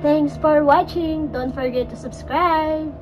Thanks for watching. Don't forget to subscribe.